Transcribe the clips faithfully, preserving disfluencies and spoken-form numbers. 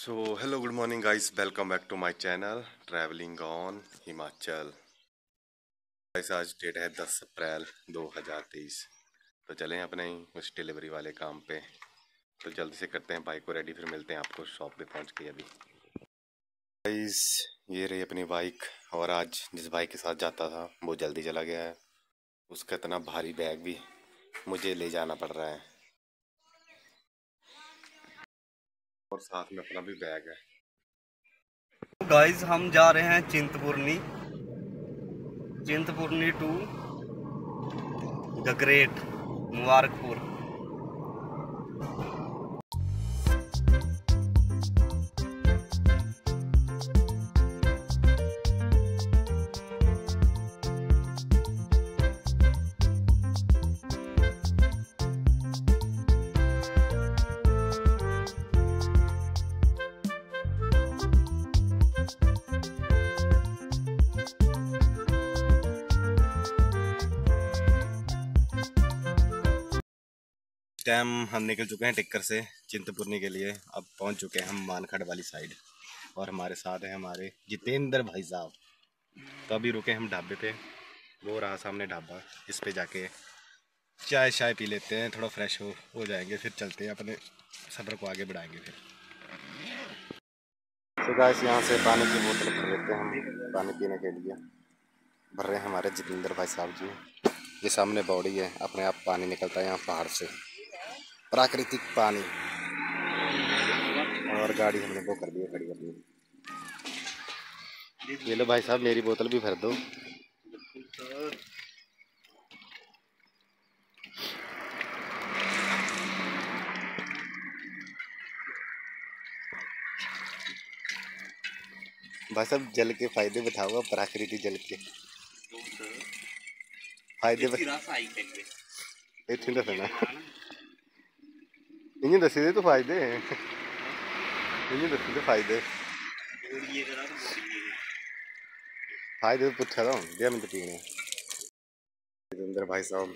So hello good morning guys, welcome back to my channel travelling on Himachal. Guys आज date है दस अप्रैल दो हज़ार तेईस। तो चलें अपने उस डिलीवरी वाले काम पे, तो जल्दी से करते हैं बाइक को रेडी, फिर मिलते हैं आपको शॉप पे पहुंच के। अभी गाइस ये रही अपनी बाइक, और आज जिस बाइक के साथ जाता था वो जल्दी चला गया है। उसका इतना भारी बैग भी मुझे ले जाना पड़ रहा है, और साथ में अपना भी बैग है। गाइस हम जा रहे हैं चिंतपुरनी, चिंतपुरनी टू गगरेट मुबारकपुर। टाइम हम निकल चुके हैं टिक्कर से चिंतपुरनी के लिए। अब पहुंच चुके हैं हम मानखड़ वाली साइड, और हमारे साथ हैं हमारे जितेंद्र भाई साहब। तो अभी रुके हम ढाबे पे, वो रहा सामने ढाबा, इस पे जाके चाय शाय पी लेते हैं, थोड़ा फ्रेश हो हो जाएंगे, फिर चलते हैं अपने सफ़र को आगे बढ़ाएंगे। फिर तो गाइस यहाँ से पानी की बोतल भर लेते हैं हम, पानी पीने के लिए भर रहे हैं हमारे जितेंद्र भाई साहब जी। ये सामने बॉडी है, अपने आप पानी निकलता है यहाँ पहाड़ से, प्राकृतिक पानी। और गाड़ी हमने बुक कर दी है खड़ी अपनी। ये लो भाई साहब, मेरी बोतल भी भर दो। भाई साहब जल के फायदे बताओ, प्राकृतिक जल के फायदे बताओ। इन्हें दसी दे तो फायदे हैं, इन्हें दसी दे फायदे फायदे तो पूछा था दिया मैं तो पीने। जितेंद्र भाई साहब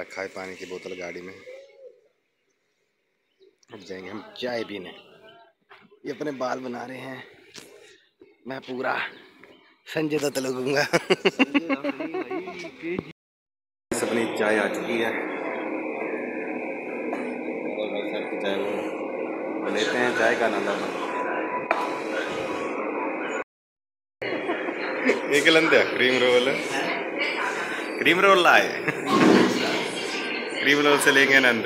रखा है पानी की बोतल गाड़ी में। अब जाएंगे हम चाय पीने। ये अपने बाल बना रहे हैं, मैं पूरा संजय दत्त लगूंगा। अपनी चाय आ चुकी है, चाय वो लेते हैं, चाय का आनंद। एक लंदे क्रीम रोल, क्रीम रोल लाए, क्रीम रोल से लेंगे आनंद।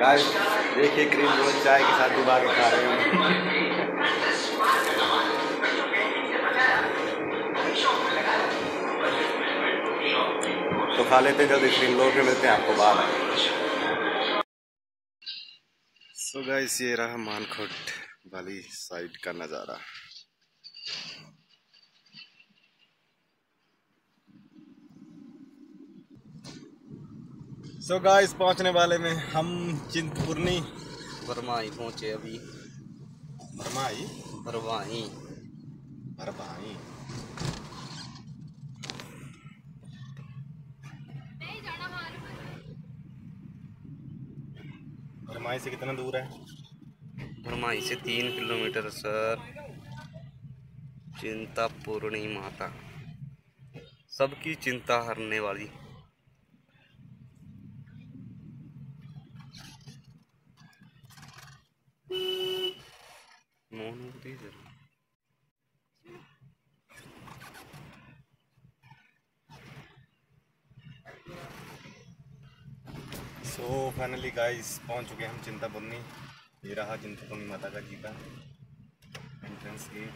गाइस देखिए क्रीम रोल चाय के साथ डुबा के खा रहे हैं। तो खा लेते हैं जल्दी क्रीम रोल, फिर मिलते हैं आपको बाहर। सो गाइस ये रहा मानखोट वाली साइड का नज़ारा। सो गाइस पहुंचने वाले में हम चिंतपुरनी बरमाई पहुंचे अभी। बरमाई बरवाई बरवाई भरमाई से कितना दूर है? भरमाई से तीन किलोमीटर सर। चिंतपूर्णी माता, सबकी चिंता हरने वाली। सो फाइनली गाइस पहुंच चुके हैं हम चिंतपूर्णी। ये रहा चिंतपूर्णी माता का जी का entrance gate.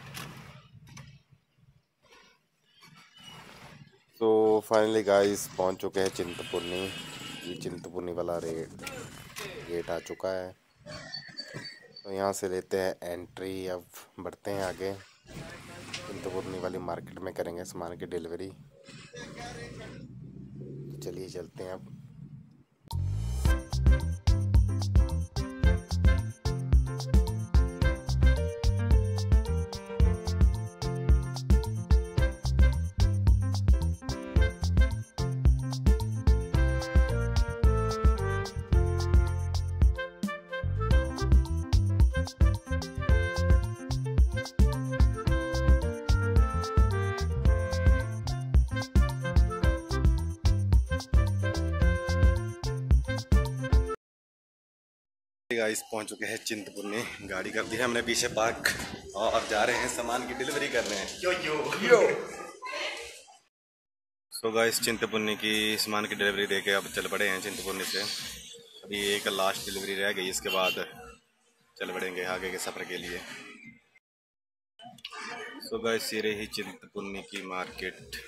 So finally guys पहुंच चुके हैं चिंतपूर्णी। ये चिंतपूर्णी वाला रेट गेट आ चुका है, तो यहाँ से लेते हैं एंट्री। अब बढ़ते हैं आगे, चिंतपूर्णी वाली मार्केट में करेंगे सामान की डिलीवरी। चलिए चलते हैं अब। गाइस पहुंच चुके हैं चिंतपुर्णी, गाड़ी कर दी है हमने पीछे पार्क और अब जा रहे हैं सामान की डिलीवरी कर रहे हैं। यो यो यो। सो गाइस चिंतपुर्णी की सामान की डिलीवरी देके अब चल पड़े हैं चिंतपुर्णी से। अभी एक लास्ट डिलीवरी रह गई, इसके बाद चल पड़ेंगे आगे के सफ़र के लिए। सो गाइस ये रही चिंतपुर्णी की मार्केट।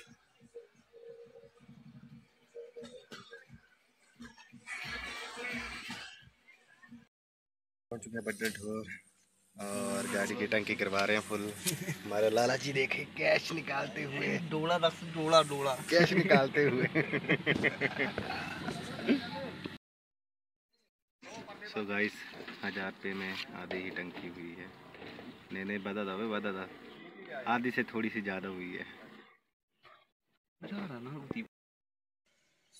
पहुँच चुके हैं बद्दल ठोर और गाड़ी की टंकी करवा रहे हैं फुल। हमारे लाला जी देखे कैश निकालते हुए, डोला रस डोला डोला कैश निकालते हुए। सो गाइस हजार पे में आधी ही टंकी हुई है, नहीं नहीं बदा था भाई बदा था, आधी से थोड़ी सी ज़्यादा हुई है।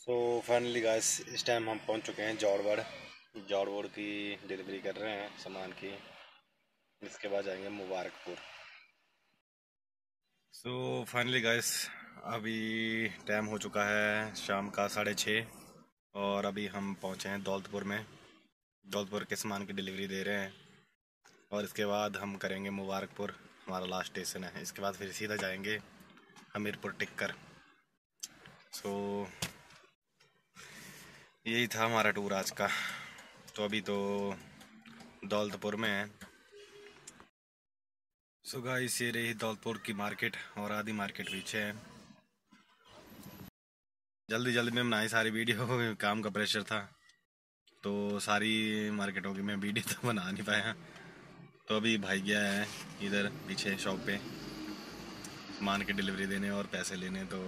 सो फाइनली गाइस इस टाइम हम पहुंच चुके हैं जोड़वाड़। जोड़वाड़ की डिलीवरी कर रहे हैं सामान की, इसके बाद जाएंगे मुबारकपुर। सो फाइनली गाइस अभी टाइम हो चुका है शाम का साढ़े छः और अभी हम पहुंचे हैं दौलतपुर में। दौलतपुर के सामान की डिलीवरी दे रहे हैं और इसके बाद हम करेंगे मुबारकपुर, हमारा लास्ट स्टेशन है। इसके बाद फिर सीधा जाएंगे हमीरपुर टिक्कर। सो यही था हमारा टूर आज का। तो अभी तो दौलतपुर में है। सो गाइस ये रही दौलतपुर की मार्केट और आधी मार्केट पीछे है। जल्दी जल्दी में बनाई सारी वीडियो, काम का प्रेशर था तो सारी मार्केटों की मैं वीडियो तो बना नहीं पाया। तो अभी भाई गया है इधर पीछे शॉप पे सामान की डिलीवरी देने और पैसे लेने। तो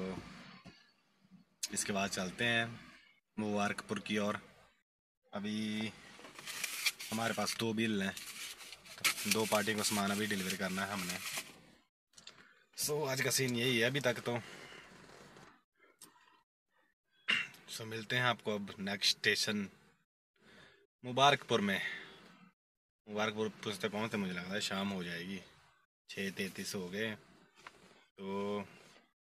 इसके बाद चलते हैं मुबारकपुर की ओर। अभी हमारे पास दो बिल हैं, दो पार्टी को सामान अभी डिलीवर करना है हमने। सो so, आज का सीन यही है अभी तक तो। सो so, मिलते हैं आपको अब नेक्स्ट स्टेशन मुबारकपुर में। मुबारकपुर पहुँचते पहुँचते मुझे लगता है शाम हो जाएगी, छः तैंतीस हो गए। तो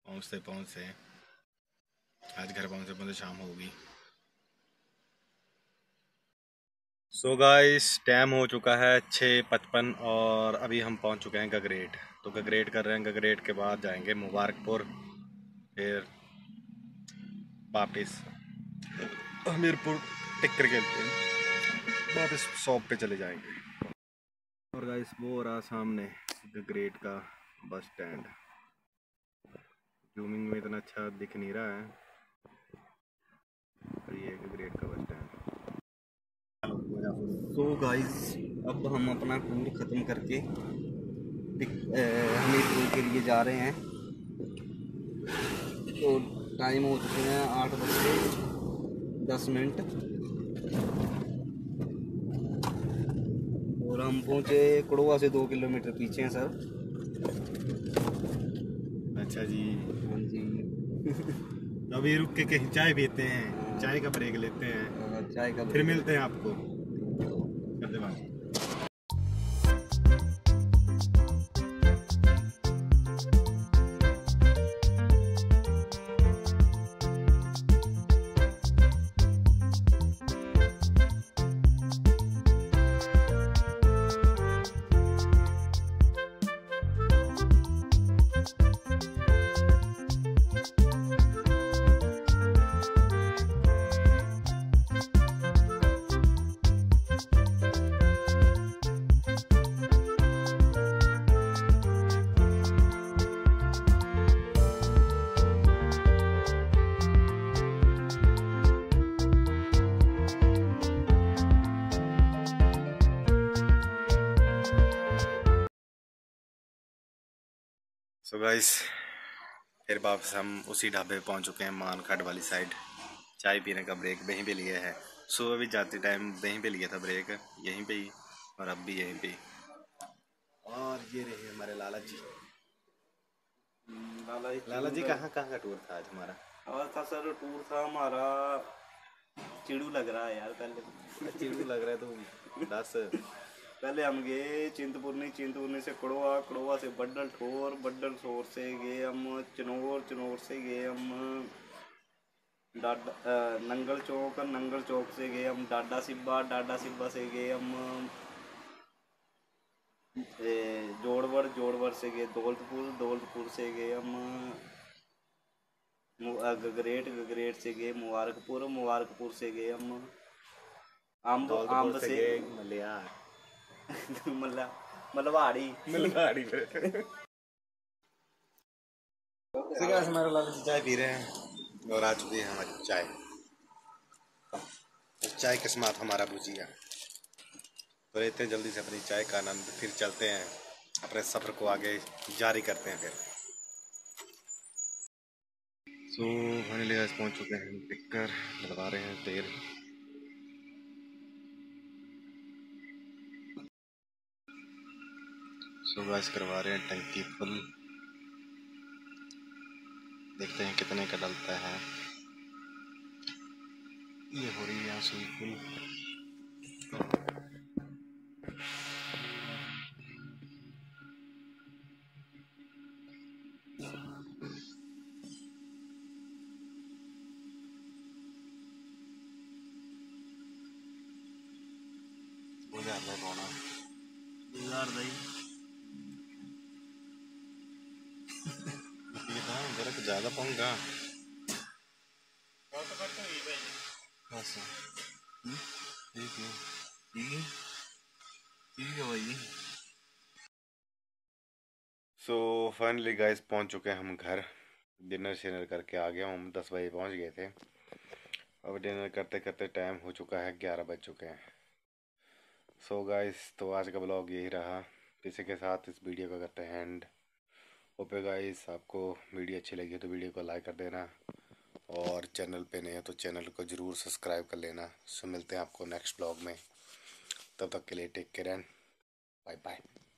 पहुँचते पहुँचते आज घर पहुँचते पहुँचते शाम होगी। सो गाइस टाइम हो चुका है छः पचपन और अभी हम पहुंच चुके हैं गगरेट। तो गगरेट कर रहे हैं, गगरेट के बाद जाएंगे मुबारकपुर, फिर वापस हमीरपुर टिक्कर के लिए वापस शॉप पे चले जाएंगे। और गाइस वो रहा सामने गगरेट का बस स्टैंड। जूमिंग में इतना अच्छा दिख नहीं रहा है पर ये गगरेट का बस स्टैंड। तो गाइस अब हम अपना टूर ख़त्म करके हमीरपुर के लिए जा रहे हैं। तो टाइम हो चुके हैं आठ बज के दस मिनट और हम पहुँचे कड़ोआ से दो किलोमीटर पीछे हैं सर। अच्छा जी, हाँ जी। अभी रुक के कहीं चाय पीते हैं, चाय का ब्रेक लेते हैं, चाय का फिर मिलते हैं आपको। धन्यवाद। सो so गाइस फिर वापस हम उसी ढाबे पे पहुँच चुके हैं मानकाट वाली साइड। चाय पीने का ब्रेक वहीं पे लिया है, सुबह भी जाते टाइम वहीं पे लिया था ब्रेक, यहीं पे ही और अब भी यहीं पे ही। और ये रहे हमारे लाला जी। लाला जी लाला जी कहाँ कहाँ का टूर था आज हमारा? और था सर टूर था हमारा, चिड़ू लग रहा है यार पहले चिड़ू लग रहा है तो दस। पहले हम गए चिंतपुर्णी, चिंतपुर्णी से कड़ोआ, कड़ोआ से बड्डल ठोर, बड्डल ठोर से गए हम चनोर, चनोर से गए हम नंगल चौक, नंगल चौक से गए हम डाडा सिब्बा, डाडा सिब्बा से गए हम जोड़वर, जोड़वर से गए दौलतपुर, दौलतपुर से गए हम गगरेट, गगरेट से गए मुबारकपुर, मुबारकपुर से गए हम आम्ब, आम्ब से गए मल्यार मल्ला मलवाड़ी मलवाड़ी हमारे लाल चाय पी रहे हैं और आ चुकी है हमारी चाय। उस चाय के साथ हमारा भुजिया। तो इतने जल्दी से अपनी चाय का आनंद फिर चलते हैं, अपने सफर को आगे जारी करते हैं फिर। सो हमारे लिए आज पहुंच चुके हैं, टिक्कर लगवा रहे हैं तेल। सो गैस करवा रहे हैं टंकी फुल, देखते हैं कितने का डलता है। ये हो रही है यहाँ सुई फुल। गुजार दे कौन है? गुजार दे ज़्यादा पंगा तो करते ही भाई। हाँ सर ठीक है ठीक है ठीक है भाई। सो फाइनली गाइस पहुंच चुके हैं हम घर, डिनर शिनर करके आ गया हूँ। हम दस बजे पहुंच गए थे, अब डिनर करते करते टाइम हो चुका है, ग्यारह बज चुके हैं। सो गाइस तो आज का ब्लॉग यही रहा, इसी के साथ इस वीडियो का करते हैं एंड। ओके okay गाइस, आपको वीडियो अच्छी लगी तो वीडियो को लाइक कर देना, और चैनल पे नए हो तो चैनल को ज़रूर सब्सक्राइब कर लेना। सो मिलते हैं आपको नेक्स्ट ब्लॉग में, तब तक के लिए take care and bye bye.